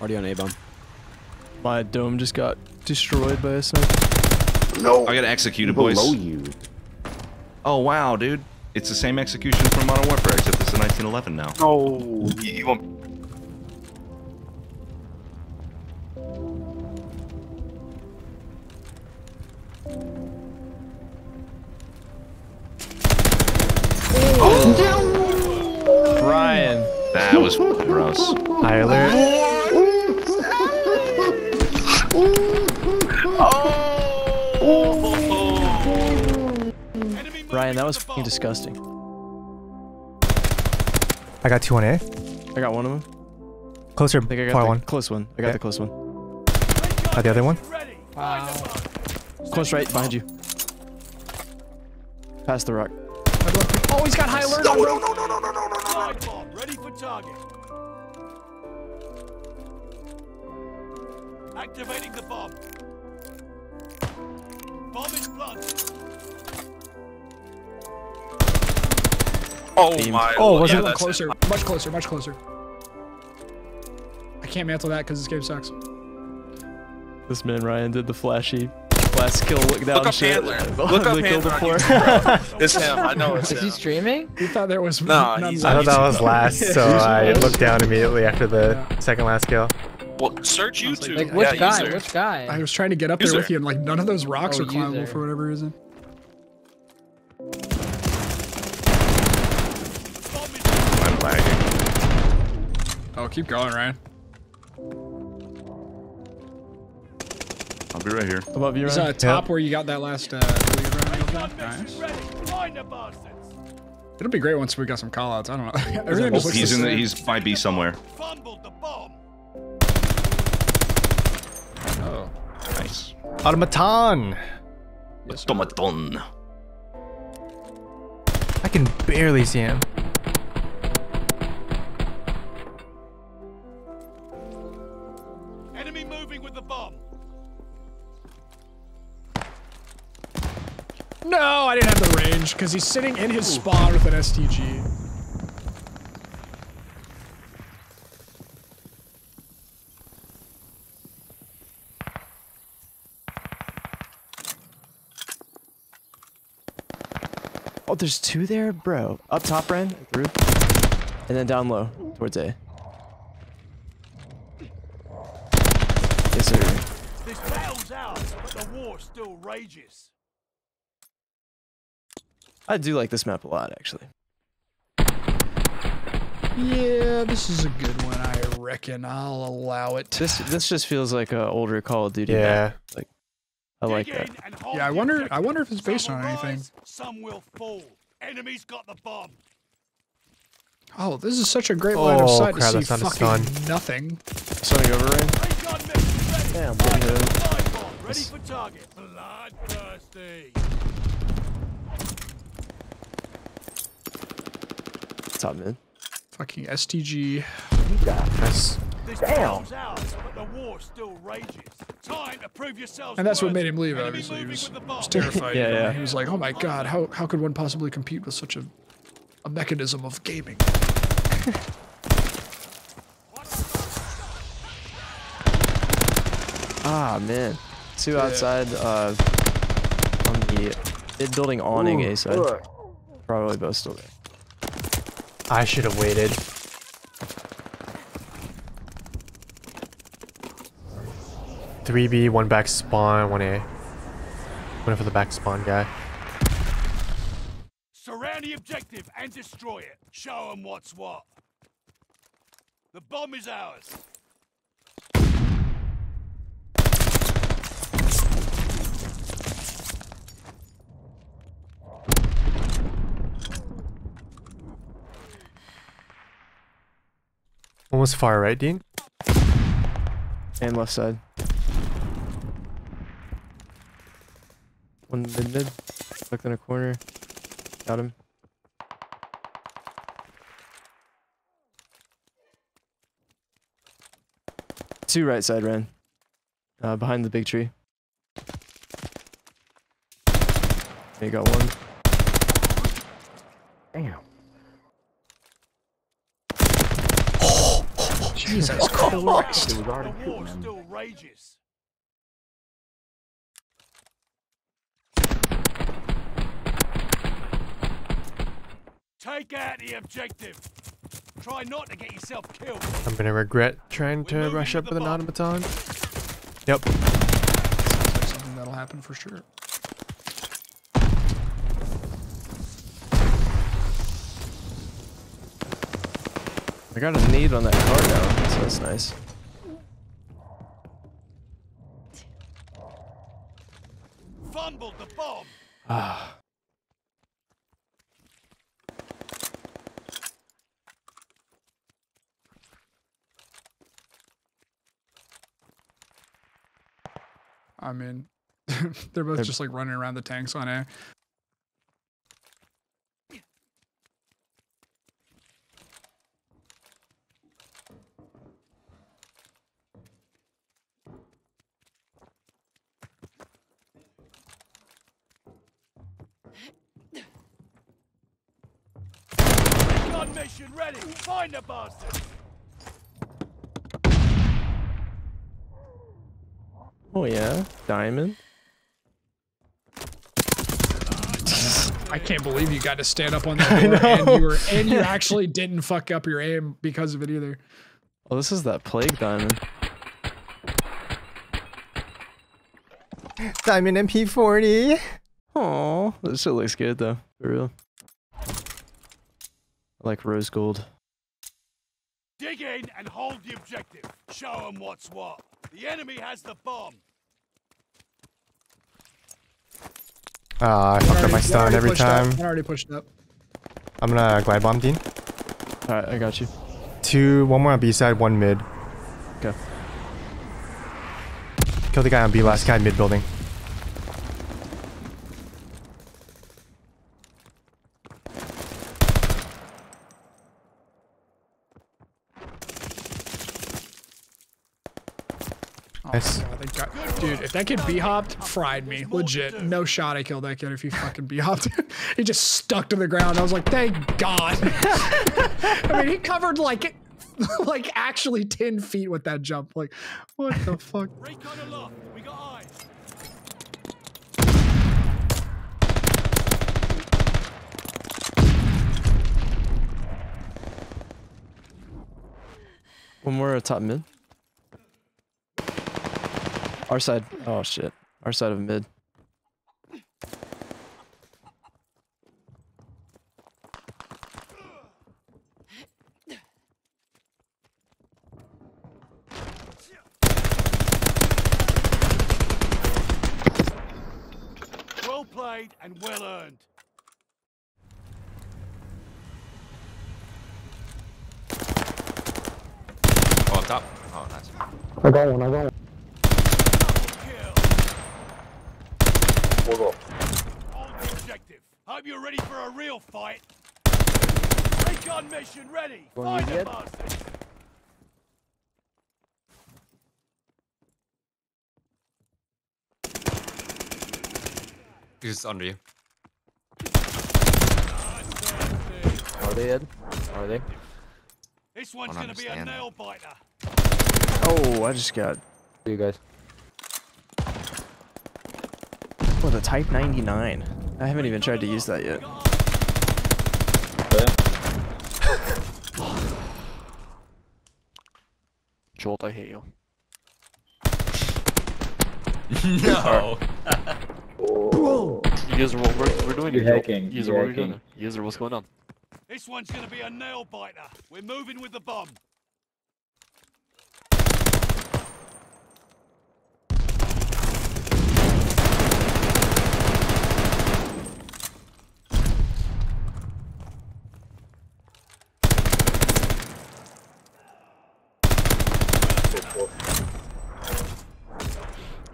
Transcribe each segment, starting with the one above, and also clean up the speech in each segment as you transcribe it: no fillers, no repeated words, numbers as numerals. Already on A-bomb. My dome just got destroyed by a sniper. No! I got executed, boys. Below you. Oh, wow, dude. It's the same execution from Modern Warfare, except it's a 1911 now. Oh. You won't... Oh. Brian. That was gross. High alert. Oh. Brian, that was fucking disgusting. I got 2 on A. I got one of them. Closer. I think I got the one. Close one. I got the close one. Got the other one. Wow. Close right behind you. Past the rock. Oh, he's got high alert. No, no, no, no, no, no, no, no, no. Ready for target. Activating the bomb. Bomb is planted. Oh my! Oh, was it closer? Much closer. Much closer. I can't mantle that because this game sucks. This man Ryan did the flashy. Last kill look down shit. Look up Handler. It's him. I know it's him. Is he streaming? You thought there was no. He's, I thought that was last, so I looked down immediately after the second last kill. Well, search YouTube. Like, which guy? User. Which guy? I was trying to get up there with you, and like none of those rocks are climbable for whatever reason. I'm lagging. Oh, keep going, Ryan. I'll be right here. Above you, right? It's top where you got that last nice. It'll be great once we got some callouts. I don't know. Everything just he's in the, he's might be somewhere. Oh, nice. Automaton. Yes, Automaton. I can barely see him. Enemy moving with the bomb. No, I didn't have the range because he's sitting in his spawn with an STG. Oh, there's two there, bro. Up top, Ren, roof, and then down low towards A. Yes, sir. This battle's out, but the war still rages. I do like this map a lot, actually. Yeah, this is a good one. I reckon I'll allow it. This just feels like an older Call of Duty. Yeah, like I like that. Yeah, I wonder if it's based on anything. Some will fall. Enemies got the bomb. Oh, this is such a great line of sight to see fucking nothing. Something over right. Damn, ready for target. Bloodthirsty. Top mid. Fucking STG. You got this. Damn. And that's what made him leave, obviously. He was terrified. Yeah. He was like, oh my god, how could one possibly compete with such a mechanism of gaming? Ah, man. Two outside on the mid building awning A side. Probably both still there. I should have waited. Three B, one back spawn, one A. Went for the back spawn guy. Surround the objective and destroy it. Show them what's what. The bomb is ours. One was far right, Dean? And left side. One mid. Stuck in a corner. Got him. Two right side ran. Behind the big tree. They got one. Damn. Jesus Christ. It was already still rages. Take out the objective. Try not to get yourself killed. I'm gonna regret trying to rush up with an automaton. Yep. Sounds like something that'll happen for sure. I got a need on that car now, so that's nice. Fumbled the bomb. Ah. I mean, they're both just like running around the tanks on air. Mission ready. Find the bastard. Oh yeah, Diamond. I can't believe you got to stand up on that door and you actually didn't fuck up your aim because of it either. Well, this is that plague Diamond. Diamond MP 40. Aww, this shit looks good though, for real. I like rose gold. Dig in and hold the objective. Show them what's what. The enemy has the bomb. Ah, I fucked up my stun every time. I already pushed up. I'm gonna glide bomb, Dean. Alright, I got you. Two, one more on B side, one mid. Okay. Kill the guy on B, last guy mid building. Nice. Oh, dude, if that kid B-hopped, fried me. Legit. No shot I killed that kid if he fucking B-hopped. He just stuck to the ground. I was like, thank God. I mean, he covered like actually 10 feet with that jump. Like, what the fuck? Recon aloft. We got eyes. One more top mid. Our side. Oh shit. Our side of mid. Well played and well earned. Oh, top. Oh, nice. I got one. I got one. Hold the objective. Hope you're ready for a real fight. Recon mission ready. Find the bastard. He's under you. Are they dead? Are they? This one's gonna be a nail biter. Oh, I just got you guys. Oh, the Type 99. I haven't even tried to use that yet. Jolt, I hate you. No. Bro. User, we're doing it. Hacking. User, what are we doing? User, what's going on? This one's gonna be a nail biter. We're moving with the bomb.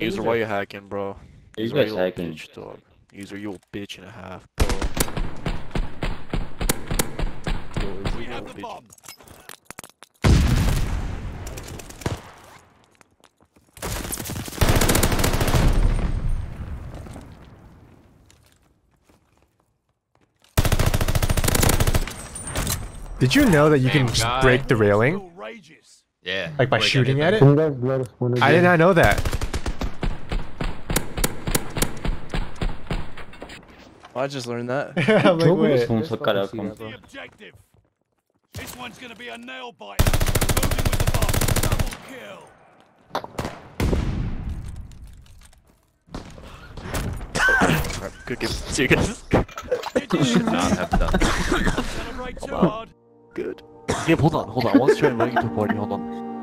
User, why you hacking, bro? User, you hacking. Bitch, dog. User, you a bitch and a half, bro. User, we have the bomb. Did you know that you can break the railing? Yeah. Like by shooting at it? I did not know that. Well, I just learned that. I'm like, wait. The objective. This one's gonna be a nail bite. Moving with the bomb. Double kill. Good game. See you guys. You should not have done that. Good. Yeah, hold on. One straight, I'm going to 40. Hold on.